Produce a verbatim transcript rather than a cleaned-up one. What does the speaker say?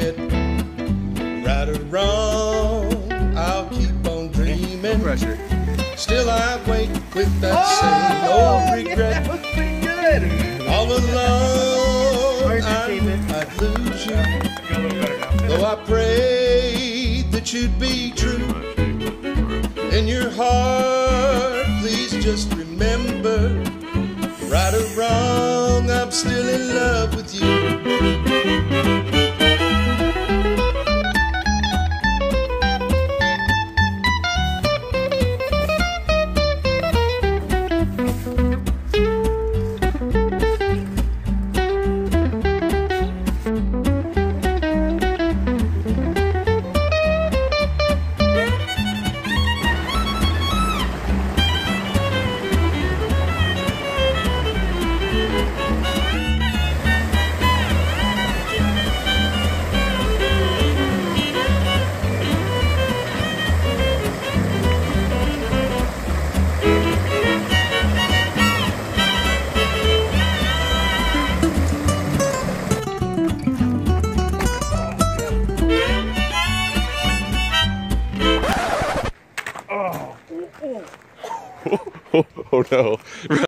get. Right or wrong, I'll keep on dreaming. No pressure. Still I wait with that oh, same old regret. Yeah, that was pretty good. All alone, I, I'd lose you. You're a little better now. Though I prayed that you'd be true. In your heart, please just remember, right or wrong, I'm still in love with you. Oh, oh, oh, oh no.